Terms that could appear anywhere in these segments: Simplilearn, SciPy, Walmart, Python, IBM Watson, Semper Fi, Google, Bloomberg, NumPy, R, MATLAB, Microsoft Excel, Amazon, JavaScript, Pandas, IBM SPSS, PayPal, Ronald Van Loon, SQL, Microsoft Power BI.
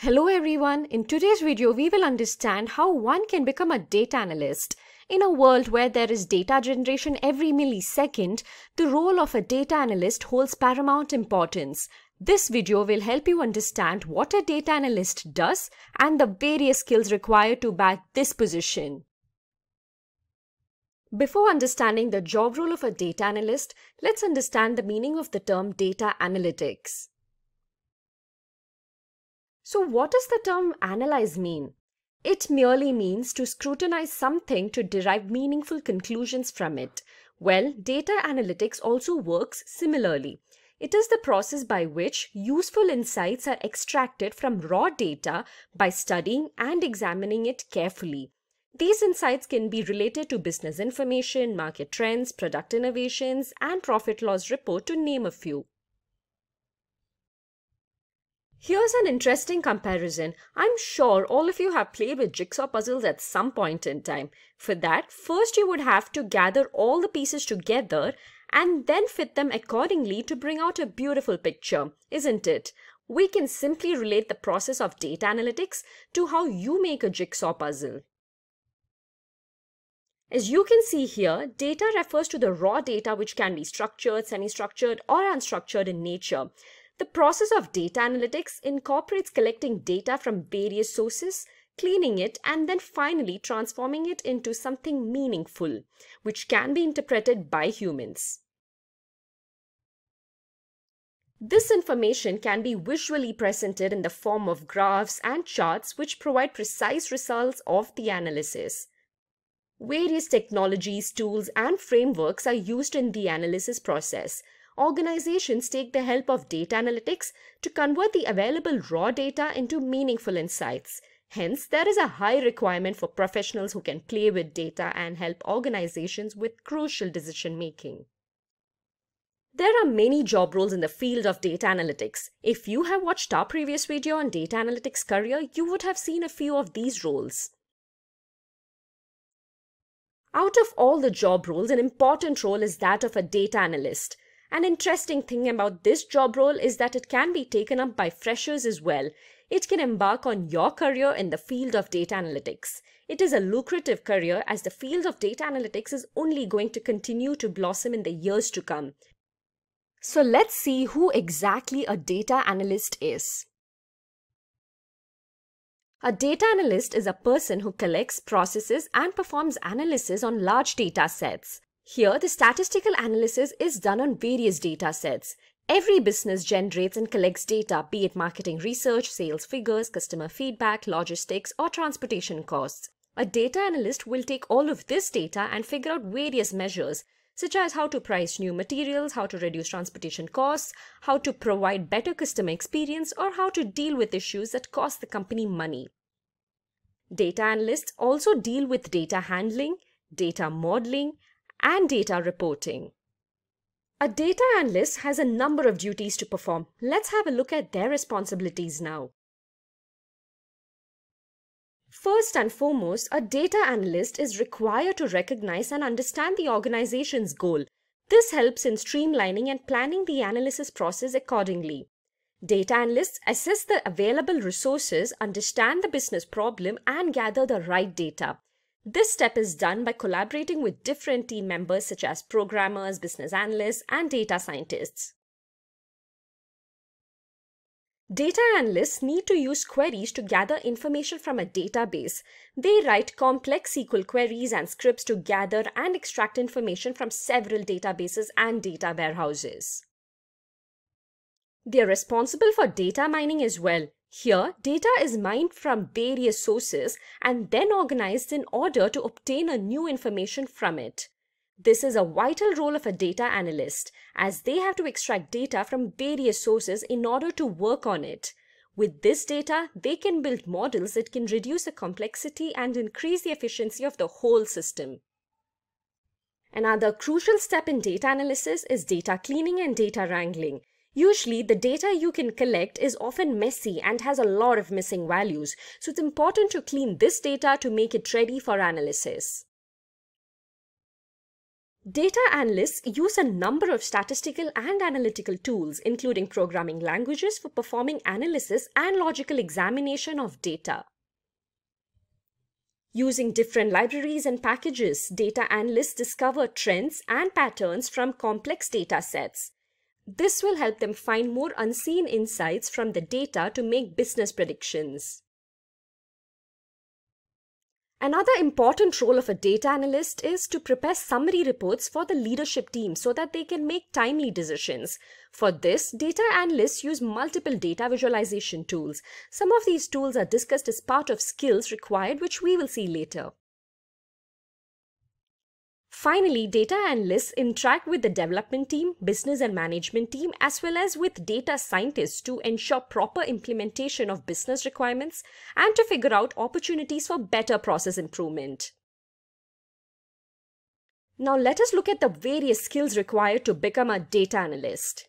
Hello everyone, in today's video we will understand how one can become a data analyst. In a world where there is data generation every millisecond, the role of a data analyst holds paramount importance. This video will help you understand what a data analyst does and the various skills required to back this position. Before understanding the job role of a data analyst, let's understand the meaning of the term data analytics. So what does the term analyze mean? It merely means to scrutinize something to derive meaningful conclusions from it. Well, data analytics also works similarly. It is the process by which useful insights are extracted from raw data by studying and examining it carefully. These insights can be related to business information, market trends, product innovations, and profit-loss report, to name a few. Here's an interesting comparison. I'm sure all of you have played with jigsaw puzzles at some point in time. For that, first you would have to gather all the pieces together and then fit them accordingly to bring out a beautiful picture, isn't it? We can simply relate the process of data analytics to how you make a jigsaw puzzle. As you can see here, data refers to the raw data which can be structured, semi-structured, or unstructured in nature. The process of data analytics incorporates collecting data from various sources, cleaning it, and then finally transforming it into something meaningful, which can be interpreted by humans. This information can be visually presented in the form of graphs and charts, which provide precise results of the analysis. Various technologies, tools, and frameworks are used in the analysis process. Organizations take the help of data analytics to convert the available raw data into meaningful insights. Hence, there is a high requirement for professionals who can play with data and help organizations with crucial decision making. There are many job roles in the field of data analytics. If you have watched our previous video on data analytics career, you would have seen a few of these roles. Out of all the job roles, an important role is that of a data analyst. An interesting thing about this job role is that it can be taken up by freshers as well. It can embark on your career in the field of data analytics. It is a lucrative career as the field of data analytics is only going to continue to blossom in the years to come. So let's see who exactly a data analyst is. A data analyst is a person who collects, processes, and performs analysis on large data sets. Here, the statistical analysis is done on various data sets. Every business generates and collects data, be it marketing research, sales figures, customer feedback, logistics, or transportation costs. A data analyst will take all of this data and figure out various measures, such as how to price new materials, how to reduce transportation costs, how to provide better customer experience, or how to deal with issues that cost the company money. Data analysts also deal with data handling, data modeling, and data reporting. A data analyst has a number of duties to perform. Let's have a look at their responsibilities now. First and foremost, a data analyst is required to recognize and understand the organization's goal. This helps in streamlining and planning the analysis process accordingly. Data analysts assess the available resources, understand the business problem, and gather the right data. This step is done by collaborating with different team members such as programmers, business analysts, and data scientists. Data analysts need to use queries to gather information from a database. They write complex SQL queries and scripts to gather and extract information from several databases and data warehouses. They are responsible for data mining as well. Here, data is mined from various sources and then organized in order to obtain a new information from it. This is a vital role of a data analyst, as they have to extract data from various sources in order to work on it. With this data, they can build models that can reduce the complexity and increase the efficiency of the whole system. Another crucial step in data analysis is data cleaning and data wrangling. Usually, the data you can collect is often messy and has a lot of missing values, so it's important to clean this data to make it ready for analysis. Data analysts use a number of statistical and analytical tools, including programming languages, for performing analysis and logical examination of data. Using different libraries and packages, data analysts discover trends and patterns from complex data sets. This will help them find more unseen insights from the data to make business predictions. Another important role of a data analyst is to prepare summary reports for the leadership team so that they can make timely decisions. For this, data analysts use multiple data visualization tools. Some of these tools are discussed as part of skills required, which we will see later. Finally, data analysts interact with the development team, business and management team, as well as with data scientists to ensure proper implementation of business requirements and to figure out opportunities for better process improvement. Now let us look at the various skills required to become a data analyst.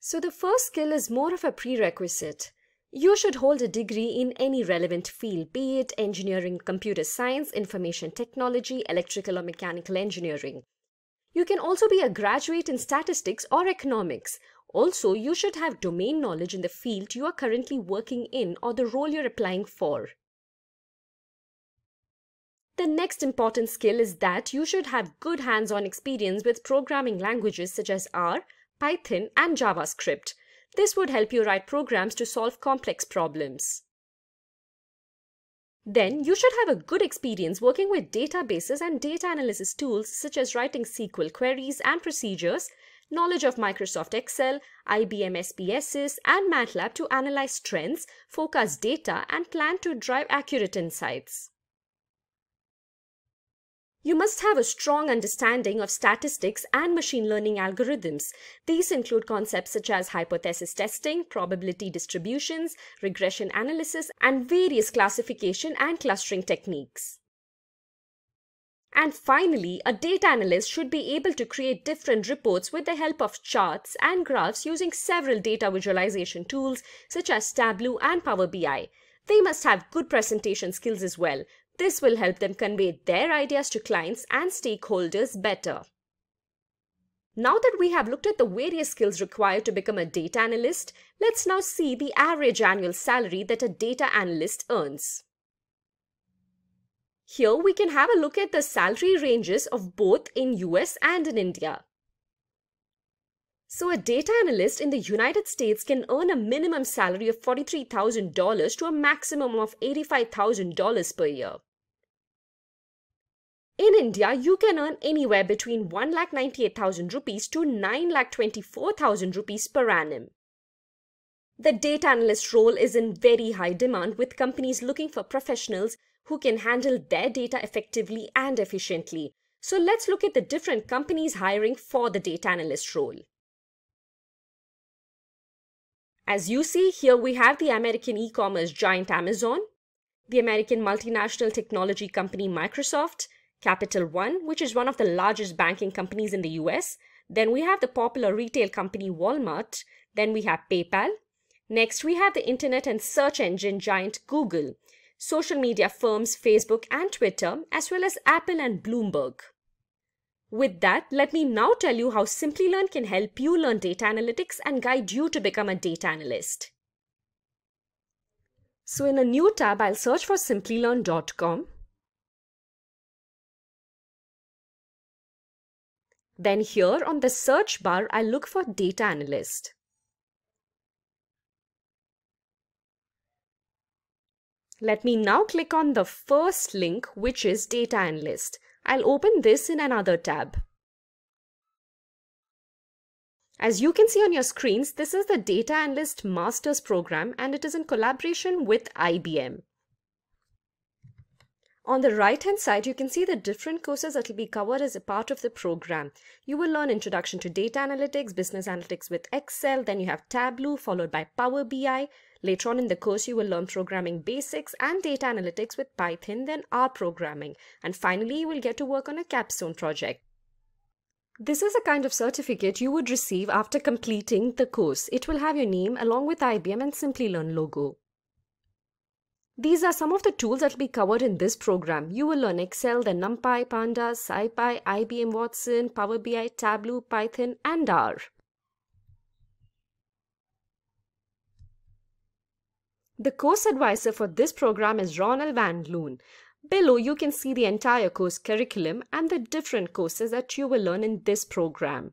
So the first skill is more of a prerequisite. You should hold a degree in any relevant field, be it engineering, computer science, information technology, electrical or mechanical engineering. You can also be a graduate in statistics or economics. Also, you should have domain knowledge in the field you are currently working in or the role you're applying for. The next important skill is that you should have good hands-on experience with programming languages such as R, Python, and JavaScript. This would help you write programs to solve complex problems. Then, you should have a good experience working with databases and data analysis tools such as writing SQL queries and procedures, knowledge of Microsoft Excel, IBM SPSS, and MATLAB to analyze trends, forecast data, and plan to drive accurate insights. You must have a strong understanding of statistics and machine learning algorithms. These include concepts such as hypothesis testing, probability distributions, regression analysis, and various classification and clustering techniques. And finally, a data analyst should be able to create different reports with the help of charts and graphs using several data visualization tools such as Tableau and Power BI. They must have good presentation skills as well. This will help them convey their ideas to clients and stakeholders better. Now that we have looked at the various skills required to become a data analyst, let's now see the average annual salary that a data analyst earns. Here we can have a look at the salary ranges of both in US and in India. So a data analyst in the United States can earn a minimum salary of $43,000 to a maximum of $85,000 per year. In India, you can earn anywhere between 1,98,000 rupees to 9,24,000 rupees per annum. The data analyst role is in very high demand, with companies looking for professionals who can handle their data effectively and efficiently. So let's look at the different companies hiring for the data analyst role. As you see, here we have the American e-commerce giant Amazon, the American multinational technology company Microsoft, Capital One, which is one of the largest banking companies in the US. Then we have the popular retail company Walmart. Then we have PayPal. Next, we have the internet and search engine giant Google, social media firms Facebook and Twitter, as well as Apple and Bloomberg. With that, let me now tell you how Simplilearn can help you learn data analytics and guide you to become a data analyst. So in a new tab, I'll search for Simplilearn.com. Then here on the search bar, I'll look for data analyst. Let me now click on the first link, which is data analyst. I'll open this in another tab. As you can see on your screens, this is the Data Analyst Masters program, and it is in collaboration with IBM. On the right-hand side, you can see the different courses that will be covered as a part of the program. You will learn Introduction to Data Analytics, Business Analytics with Excel, then you have Tableau, followed by Power BI. Later on in the course, you will learn Programming Basics and Data Analytics with Python, then R programming. And finally, you will get to work on a capstone project. This is a kind of certificate you would receive after completing the course. It will have your name along with IBM and Simplilearn logo. These are some of the tools that will be covered in this program. You will learn Excel, then NumPy, Pandas, SciPy, IBM Watson, Power BI, Tableau, Python, and R. The course advisor for this program is Ronald Van Loon. Below you can see the entire course curriculum and the different courses that you will learn in this program.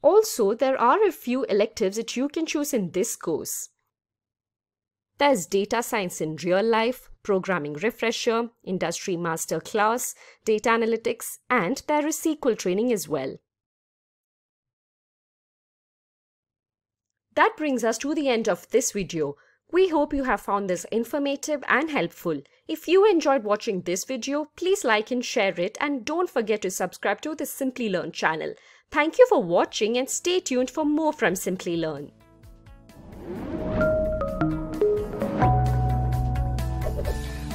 Also, there are a few electives that you can choose in this course. There's Data Science in Real Life, Programming Refresher, Industry Master Class, Data Analytics, and there is SQL training as well. That brings us to the end of this video. We hope you have found this informative and helpful. If you enjoyed watching this video, please like and share it, and don't forget to subscribe to the Simplilearn channel. Thank you for watching and stay tuned for more from Simplilearn.